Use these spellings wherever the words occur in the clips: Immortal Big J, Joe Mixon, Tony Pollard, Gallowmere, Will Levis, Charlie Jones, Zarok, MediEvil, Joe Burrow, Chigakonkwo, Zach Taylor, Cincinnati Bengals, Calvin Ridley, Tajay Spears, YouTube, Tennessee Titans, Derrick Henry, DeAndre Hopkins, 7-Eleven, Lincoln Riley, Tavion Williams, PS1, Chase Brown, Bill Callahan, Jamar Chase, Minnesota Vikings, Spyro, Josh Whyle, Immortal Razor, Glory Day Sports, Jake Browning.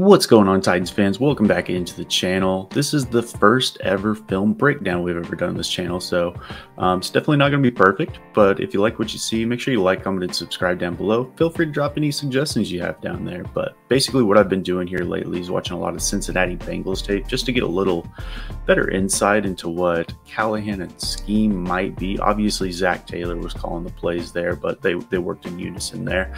What's going on, Titans fans? Welcome back into the channel. This is the first ever film breakdown we've ever done on this channel, so it's definitely not going to be perfect, but if you like what you see, make sure you like, comment, and subscribe down below. Feel free to drop any suggestions you have down there, but basically what I've been doing here lately is watching a lot of Cincinnati Bengals tape just to get a little better insight into what Callahan and scheme might be. Obviously, Zach Taylor was calling the plays there, but they worked in unison there.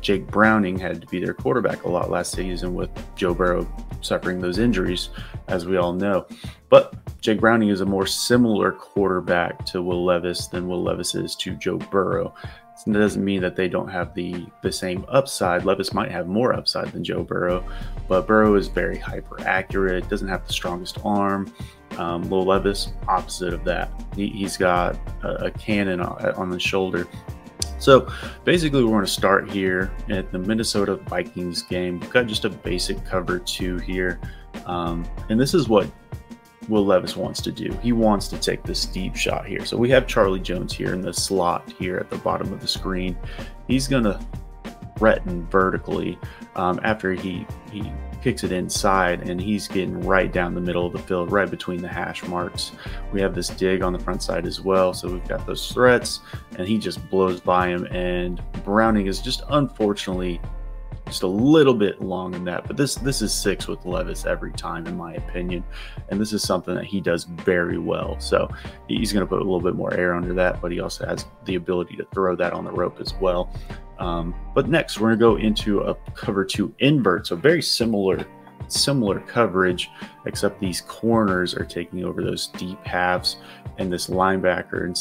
Jake Browning had to be their quarterback a lot last season with Joe Burrow suffering those injuries, as we all know. But Jake Browning is a more similar quarterback to Will Levis than Will Levis is to Joe Burrow. It doesn't mean that they don't have the same upside. Levis might have more upside than Joe Burrow, but Burrow is very hyper accurate, doesn't have the strongest arm. Will Levis, opposite of that. He's got a cannon on the shoulder. So basically, we're going to start here at the Minnesota Vikings game. We've got just a basic cover two here. And this is what Will Levis wants to do. He wants to take this deep shot here. So we have Charlie Jones here in the slot here at the bottom of the screen. He's going to threaten vertically after he kicks it inside, and he's getting right down the middle of the field, right between the hash marks. We have this dig on the front side as well, so we've got those threats, and he just blows by him, and Browning is just unfortunately just a little bit long in that, but this is six with Levis every time, in my opinion, and this is something that he does very well. So he's going to put a little bit more air under that, but he also has the ability to throw that on the rope as well. But next, we're going to go into a cover two invert, so very similar coverage, except these corners are taking over those deep halves, and this linebacker and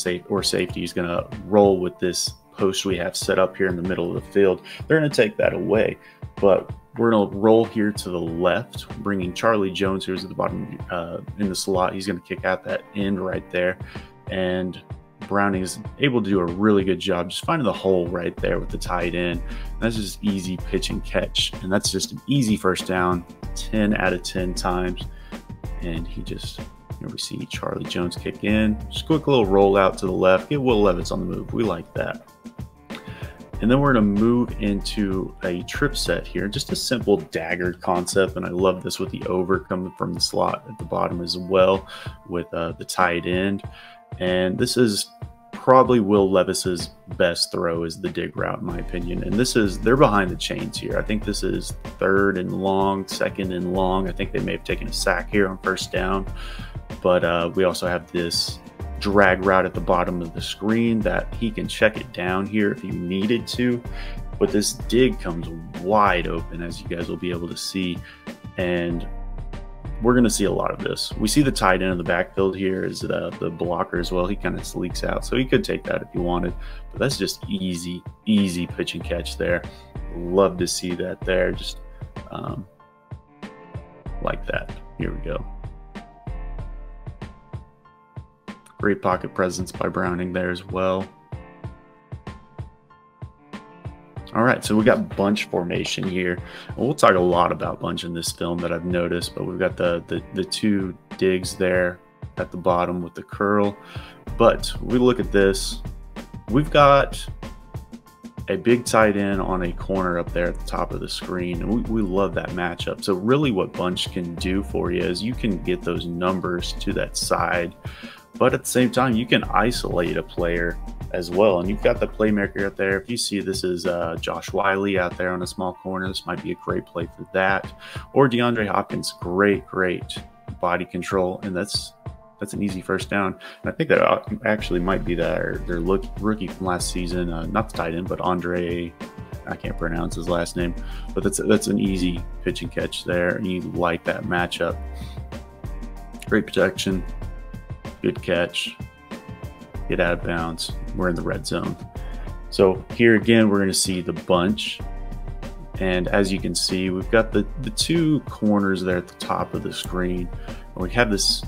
safety is going to roll with this post we have set up here in the middle of the field. They're going to take that away, but we're going to roll here to the left, bringing Charlie Jones, who's at the bottom in the slot. He's going to kick out that end right there, and Browning is able to do a really good job just finding the hole right there with the tight end. That's just easy pitch and catch, and that's just an easy first down 10 out of 10 times. And he just, here we see Charlie Jones kick in, just quick little roll out to the left, get Will Levis on the move. We like that. And then we're going to move into a trip set here, just a simple dagger concept, and I love this with the over coming from the slot at the bottom as well with the tight end. And this is probably Will Levis's best throw, is the dig route, in my opinion. And this is, they're behind the chains here. I think this is third and long, second and long. I think they may have taken a sack here on first down, but we also have this drag route at the bottom of the screen that he can check it down here if he needed to, but this dig comes wide open, as you guys will be able to see, and we're going to see a lot of this. We see the tight end in the backfield here is the blocker as well. He kind of sleeks out, so he could take that if he wanted, but that's just easy pitch and catch there. Love to see that there, just like that. Here we go. Great pocket presence by Browning there as well. All right, so we got bunch formation here. And we'll talk a lot about bunch in this film that I've noticed, but we've got the two digs there at the bottom with the curl. But we look at this. We've got a big tight end on a corner up there at the top of the screen, and we love that matchup. So really what bunch can do for you is you can get those numbers to that side, but at the same time, you can isolate a player as well. And you've got the playmaker out there. If you see, this is Josh Whyle out there on a small corner. This might be a great play for that. Or DeAndre Hopkins, great body control. And that's an easy first down. And I think that actually might be their rookie from last season, not the tight end, but Andre, I can't pronounce his last name, but that's an easy pitch and catch there. And you like that matchup. Great protection. Good catch, get out of bounds. We're in the red zone. So here again, we're going to see the bunch. And as you can see, we've got the two corners there at the top of the screen. And we have this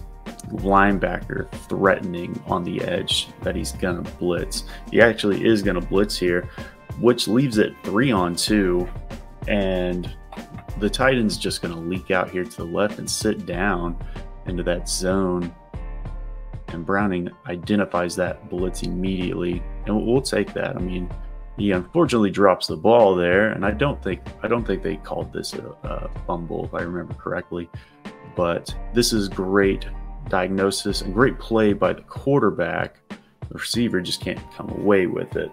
linebacker threatening on the edge that he's going to blitz. He actually is going to blitz here, which leaves it 3-on-2. And the tight end's just going to leak out here to the left and sit down into that zone. And Browning identifies that blitz immediately, and we'll take that. I mean, He unfortunately drops the ball there, and I don't think they called this a fumble, if I remember correctly. But this is great diagnosis and great play by the quarterback. The receiver just can't come away with it.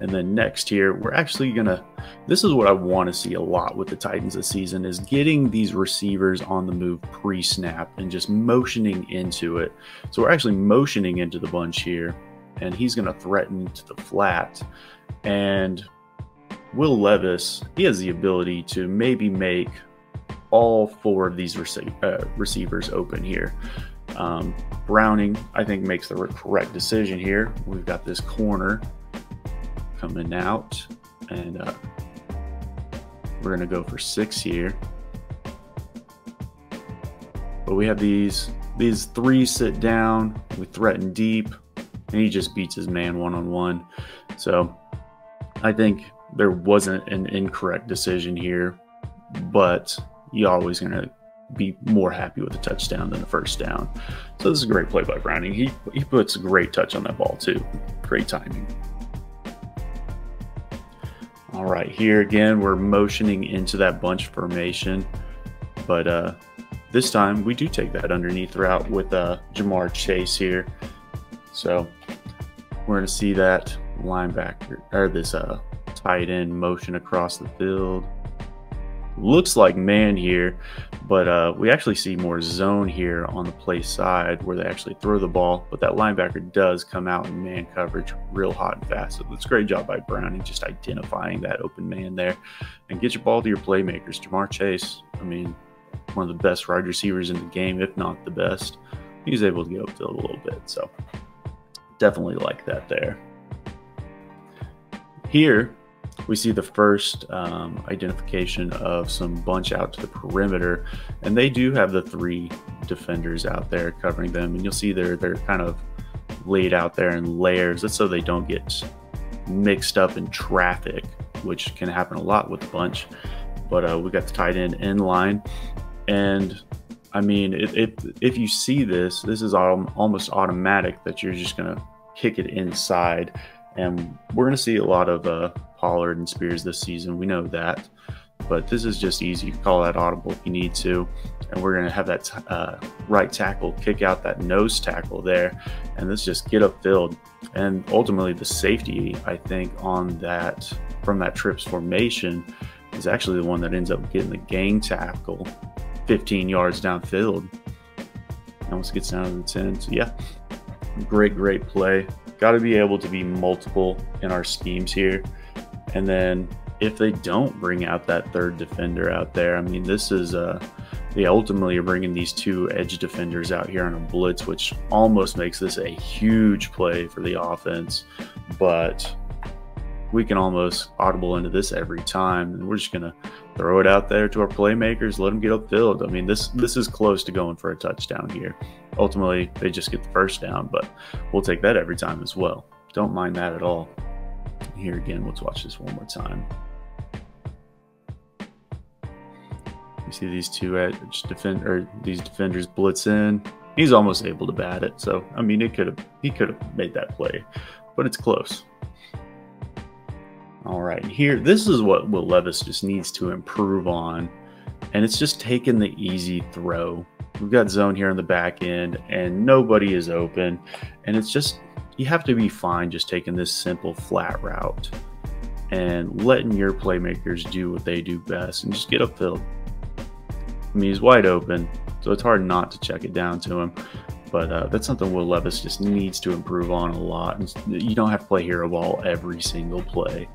And then next here, we're actually gonna, this is what I want to see a lot with the Titans this season, is getting these receivers on the move pre-snap and just motioning into it. So we're actually motioning into the bunch here, and he's gonna threaten to the flat. And Will Levis, he has the ability to maybe make all four of these receivers open here. Browning, I think, makes the correct decision here. We've got this corner coming out, and we're gonna go for 6 here. But we have these three sit down, we threaten deep, and he just beats his man one-on-one. So I think there wasn't an incorrect decision here, but you're always gonna be more happy with a touchdown than a first down. So this is a great play by Browning. He puts a great touch on that ball too. Great timing. All right, here again, we're motioning into that bunch formation, but this time we do take that underneath route with Jamar Chase here. So we're gonna see that linebacker, or this tight end, motion across the field. Looks like man here, but we actually see more zone here on the play side where they actually throw the ball, but that linebacker does come out in man coverage real hot and fast. So that's a great job by Browning, just identifying that open man there. And get your ball to your playmakers. Jamar Chase, I mean, one of the best wide receivers in the game, if not the best. He's able to get upfield a little bit, so definitely like that there. Here we see the first identification of some bunch out to the perimeter, and they do have the three defenders out there covering them, and you'll see they're kind of laid out there in layers. That's so they don't get mixed up in traffic, which can happen a lot with the bunch. But we got the tight end in line, and I mean, if you see this, this is almost automatic that you're just gonna kick it inside. And we're going to see a lot of Pollard and Spears this season. We know that. But this is just easy. You can call that audible if you need to. And we're going to have that right tackle kick out that nose tackle there. And this just get upfield. And ultimately, the safety, I think, on that, from that trips formation, is actually the one that ends up getting the gang tackle 15 yards downfield. Almost gets down to the 10. So, yeah, great play. Got to be able to be multiple in our schemes here. And then if they don't bring out that third defender out there, I mean, this is they ultimately are bringing these two edge defenders out here on a blitz, which almost makes this a huge play for the offense. But we can almost audible into this every time, and we're just gonna throw it out there to our playmakers, let them get upfield. I mean, this is close to going for a touchdown here. Ultimately, they just get the first down, but we'll take that every time as well. Don't mind that at all. Here again, let's watch this one more time. You see these two edge defenders blitz in. He's almost able to bat it. So I mean, he could have made that play, but it's close. All right, here, this is what Will Levis just needs to improve on, and it's just taking the easy throw. We've got zone here on the back end, and nobody is open, and it's just, you have to be fine just taking this simple flat route and letting your playmakers do what they do best and just get upfield. I mean, he's wide open, so it's hard not to check it down to him. But that's something Will Levis just needs to improve on a lot. And you don't have to play hero ball every single play.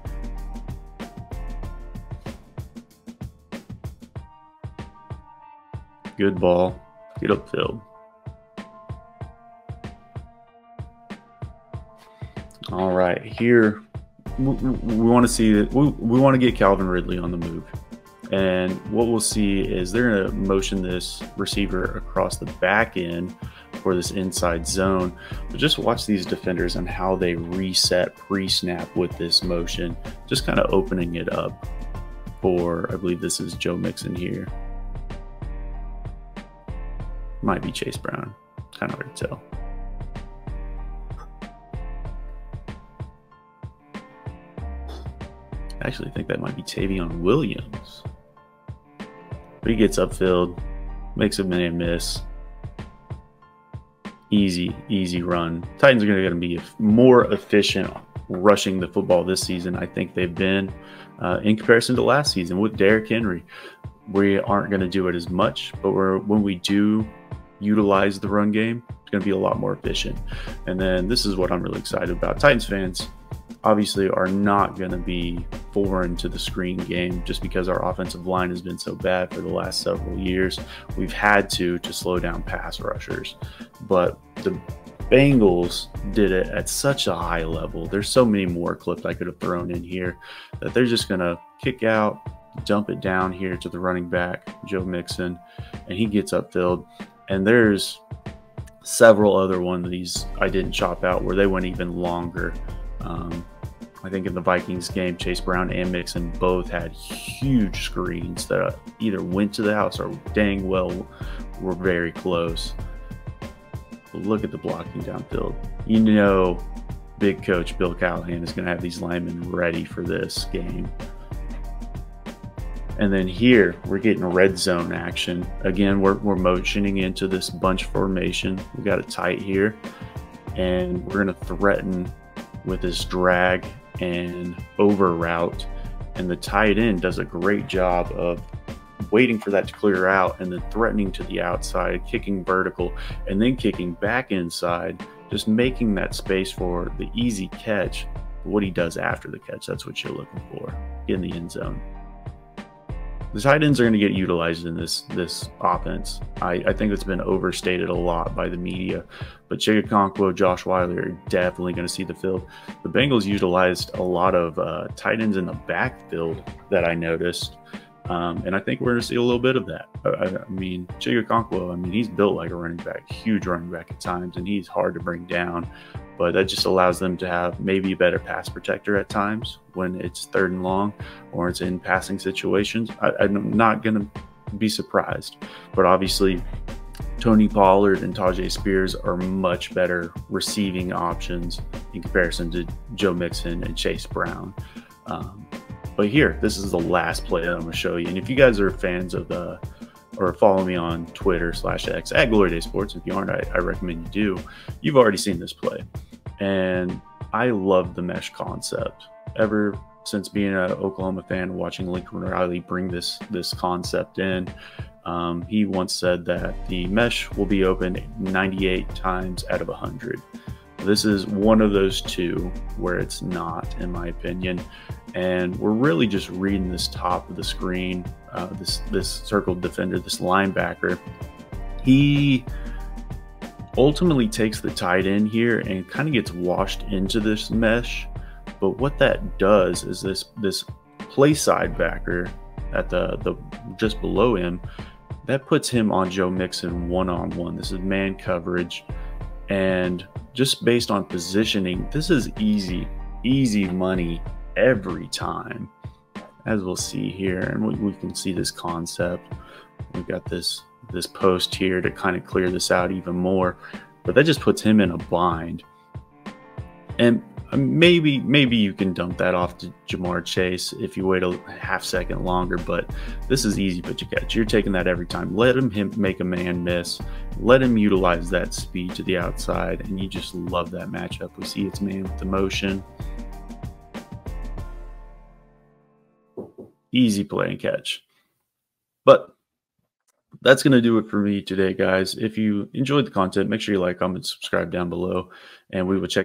Good ball. Get upfield. All right, here we want to see that we want to get Calvin Ridley on the move. And what we'll see is they're going to motion this receiver across the back end for this inside zone. But just watch these defenders and how they reset pre-snap with this motion, just kind of opening it up for, I believe this is Joe Mixon here. Might be Chase Brown, kind of hard to tell. I actually think that might be Tavion Williams. But he gets upfield, makes a man miss. Easy, easy run. Titans are going to be more efficient rushing the football this season, I think they've been, in comparison to last season with Derrick Henry. We aren't going to do it as much, but when we do utilize the run game, it's going to be a lot more efficient. And then this is what I'm really excited about. Titans fans obviously are not going to be foreign to the screen game just because our offensive line has been so bad for the last several years. We've had to slow down pass rushers, but the Bengals did it at such a high level. There's so many more clips I could have thrown in here that they're just going to kick out, dump it down here to the running back, Joe Mixon, and he gets upfield. And there's several other ones of these I didn't chop out where they went even longer. I think in the Vikings game, Chase Brown and Mixon both had huge screens that either went to the house or dang well were very close. But look at the blocking downfield. You know, big coach Bill Callahan is going to have these linemen ready for this game. And then here, we're getting red zone action. Again, we're motioning into this bunch formation. We got it tight here. And we're going to threaten with this drag and over route. And the tight end does a great job of waiting for that to clear out and then threatening to the outside, kicking vertical, and then kicking back inside, just making that space for the easy catch. What he does after the catch, that's what you're looking for in the end zone. The tight ends are going to get utilized in this offense. I think that's been overstated a lot by the media, but Chigakonkwo, Josh Whyle are definitely going to see the field. The Bengals utilized a lot of tight ends in the backfield that I noticed, and I think we're going to see a little bit of that. I mean, Chigakonkwo, he's built like a running back, huge running back at times, and he's hard to bring down, but that just allows them to have maybe a better pass protector at times when it's third and long or it's in passing situations. I'm not going to be surprised, but obviously Tony Pollard and Tajay Spears are much better receiving options in comparison to Joe Mixon and Chase Brown. But here, this is the last play that I'm going to show you. And if you guys are fans of the, or follow me on Twitter/X at Glory Day Sports, if you aren't, I recommend you do. You've already seen this play. And I love the mesh concept. Ever since being an Oklahoma fan, watching Lincoln Riley bring this concept in, he once said that the mesh will be open 98 times out of 100. This is one of those two where it's not, in my opinion. And we're really just reading this top of the screen, this circled defender, this linebacker. He ultimately takes the tight end here and kind of gets washed into this mesh. But what that does is this play side backer at the just below him, that puts him on Joe Mixon one-on-one. This is man coverage. And just based on positioning, this is easy money every time, as we'll see here. And we can see this concept. We've got this post here to kind of clear this out even more, but that just puts him in a bind. And maybe you can dump that off to Jamar Chase if you wait a half second longer, but this is easy but you catch. You're taking that every time. Let him make a man miss. Let him utilize that speed to the outside, and you just love that matchup. We see it's man with the motion. Easy play and catch. But that's going to do it for me today, guys. If you enjoyed the content, make sure you like, comment, subscribe down below, and we will check